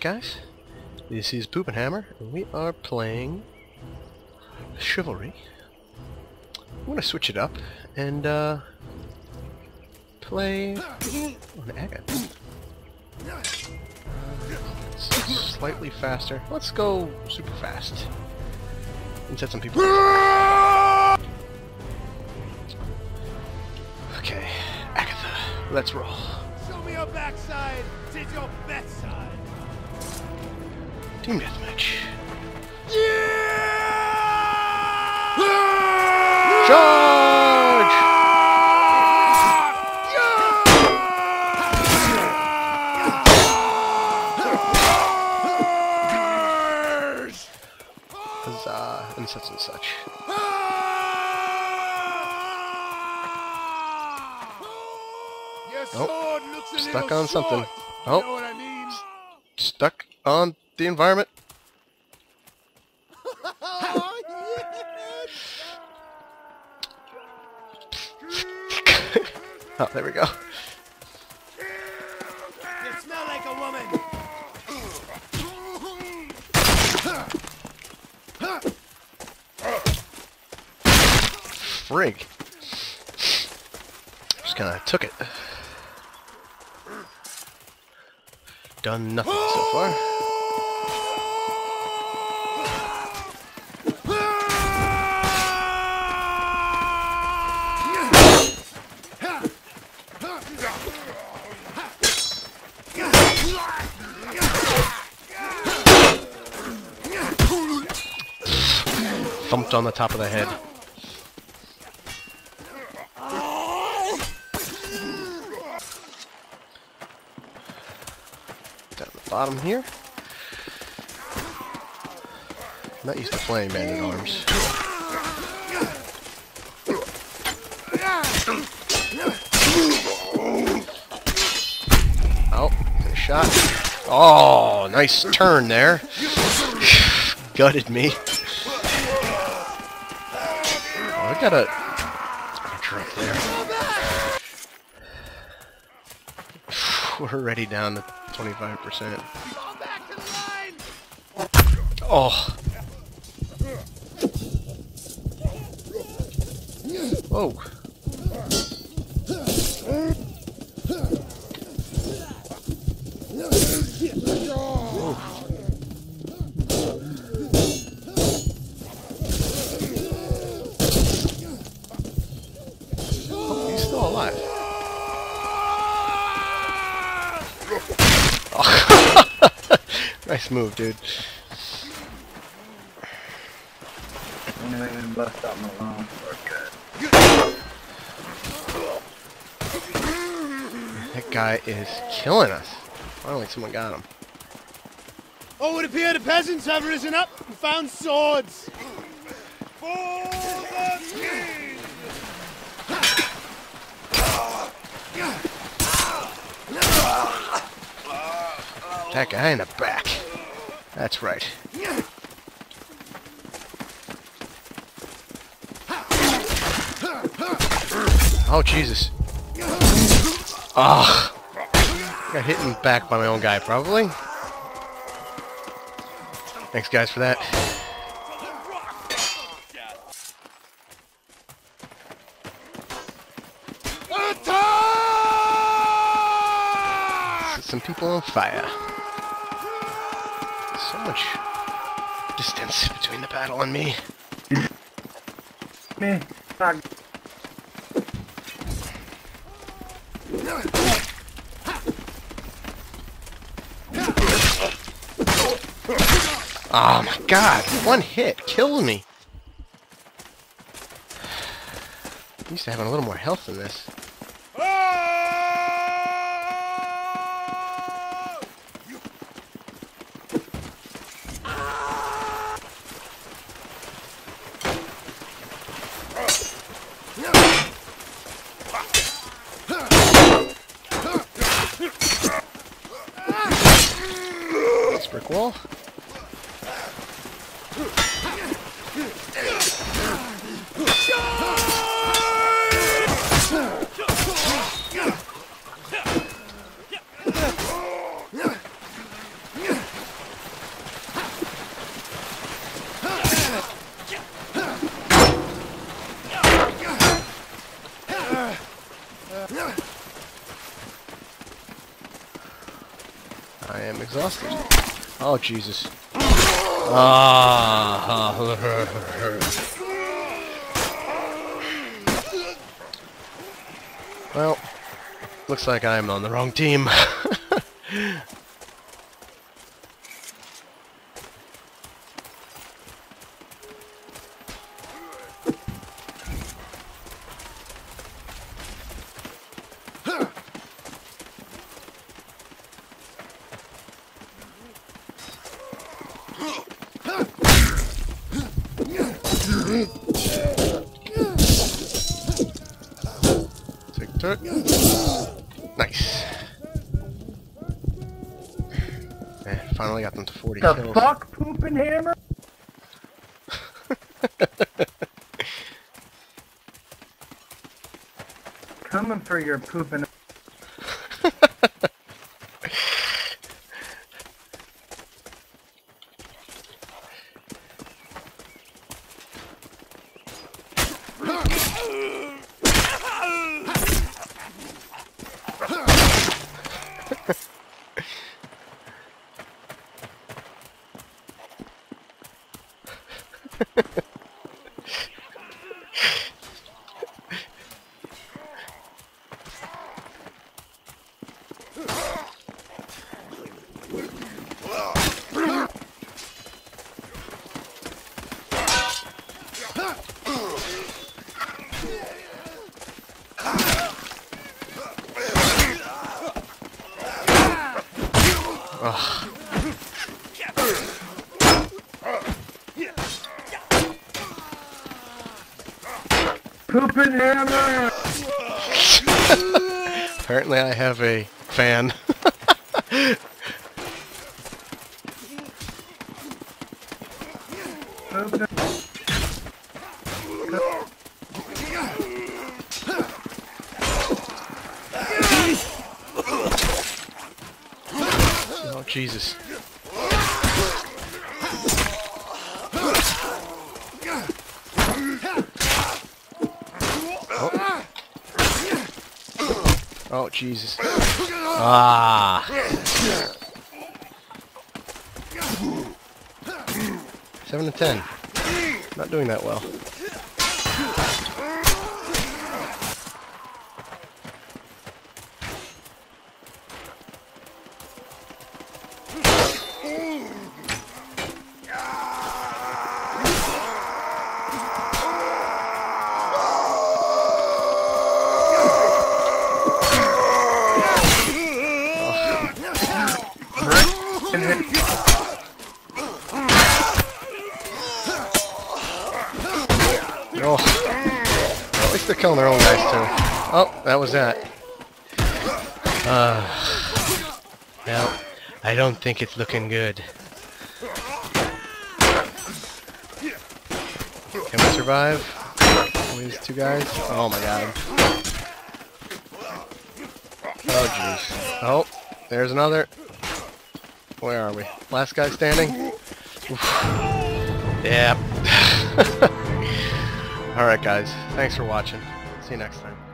back, guys. This is Poopinhammer, and we are playing Chivalry. I'm going to switch it up and play on Agatha. Slightly faster. Let's go super fast and set some people up. Okay, Agatha, let's roll. Show me your backside. Did your best side. Team deathmatch. Yeah! Charge! Yeah! Huzzah, and such. Oh, stuck on something. Oh, you know what I mean? Stuck on the environment. Oh, there we go. You smell like a woman. Frig. Just kind of took it. Done nothing so far. Thumped on the top of the head. Bottom here. I'm not used to playing bandit arms. Oh, good shot. Oh, nice turn there. Gutted me. Oh, I got a drop there. We're already down to 25%. Oh. Whoa. Oh, he's still alive. Nice move, dude. I'm gonna even bust out my long sword. That guy is killing us. Finally, someone got him. Oh, it would appear the peasants have risen up and found swords. For the king! That guy in the back. That's right. Oh, Jesus. Ah. Oh, got hit in the back by my own guy, probably. Thanks, guys, for that. Set some people on fire. So much distance between the battle and me. Man, fuck. Oh my god, one hit killed me. I'm used to having a little more health than this. Brick wall. am exhausted. Oh, Jesus. Well, looks like I'm on the wrong team. Nice. Man, finally got them to 40 kills. The fuck, Poopinhammer? Coming for your poopin'. Ugh. Poopinhammer! Apparently I have a fan. Oh, Jesus. Oh. Oh, Jesus. Ah. Seven to ten. Not doing that well. Oh. Well, at least they're killing their own guys too. Oh, that was that. Well, I don't think it's looking good. Can we survive? These two guys? Oh my god. Oh jeez. Oh, there's another. Where are we? Last guy standing? Oof. Yeah. Alright guys, thanks for watching. See you next time.